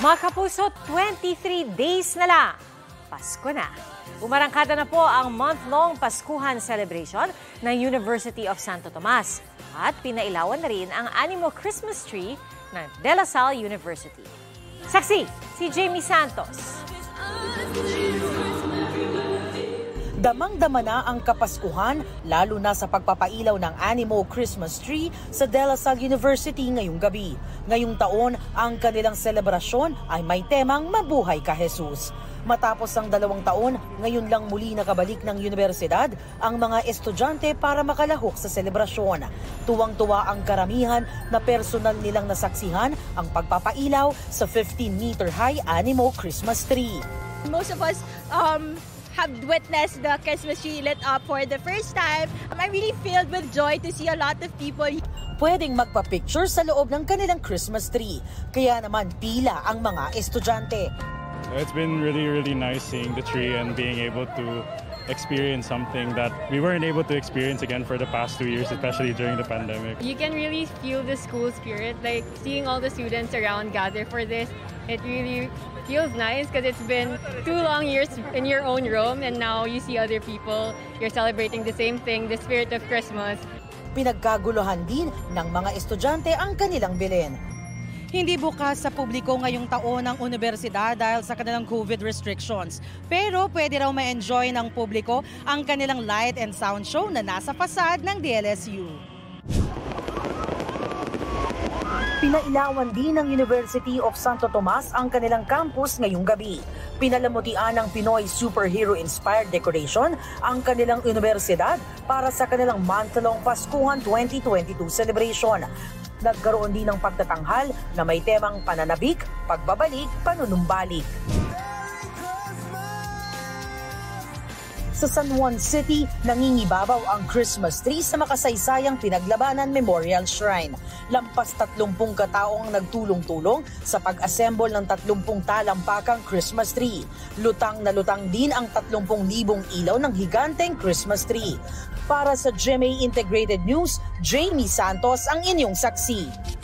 Mga kapuso, 23 days na lang. Pasko na. Umarangkada na po ang month-long Paskuhan celebration ng University of Santo Tomas. At pinailawan na rin ang Animo Christmas Tree ng De La Salle University. Saksi, si Jamie Santos. Damang-dama na ang Kapaskuhan, lalo na sa pagpapailaw ng Animo Christmas Tree sa De La Salle University ngayong gabi. Ngayong taon, ang kanilang selebrasyon ay may temang Mabuhay ka Jesus. Matapos ang 2 taon, ngayon lang muli nakabalik ng universidad ang mga estudyante para makalahok sa selebrasyon. Tuwang-tuwa ang karamihan na personal nilang nasaksihan ang pagpapailaw sa 15-meter-high Animo Christmas Tree. Most of us have witnessed the Christmas tree lit up for the first time. I'm really filled with joy to see a lot of people. Pwedeng magpa-picture sa loob ng kanilang Christmas tree. Kaya naman pila ang mga estudyante. It's been really nice seeing the tree and being able to experience something that we weren't able to experience again for the past 2 years, especially during the pandemic. You can really feel the school spirit, like seeing all the students around gather for this. It really feels nice because it's been 2 long years in your own room and now you see other people, you're celebrating the same thing, the spirit of Christmas. Pinagkaguluhan din ng mga estudyante ang kanilang bilin. Hindi bukas sa publiko ngayong taon ang universidad dahil sa kanilang COVID restrictions. Pero pwede raw ma-enjoy ng publiko ang kanilang light and sound show na nasa fasad ng DLSU. Pinailawan din ng University of Santo Tomas ang kanilang campus ngayong gabi. Pinalamutian ng Pinoy superhero-inspired decoration ang kanilang universidad para sa kanilang month-long Paskuhan 2022 celebration. Nagkaroon din ng pagtatanghal na may temang pananabik, pagbabalik, panunumbalik. Sa San Juan City, nangingibabaw ang Christmas tree sa makasaysayang pinaglabanan Memorial Shrine. Lampas 30 katao ang nagtulong-tulong sa pag-assemble ng 30 talampakang Christmas tree. Lutang na lutang din ang 30,000 ilaw ng higanteng Christmas tree. Para sa GMA Integrated News, Jamie Santos ang inyong saksi.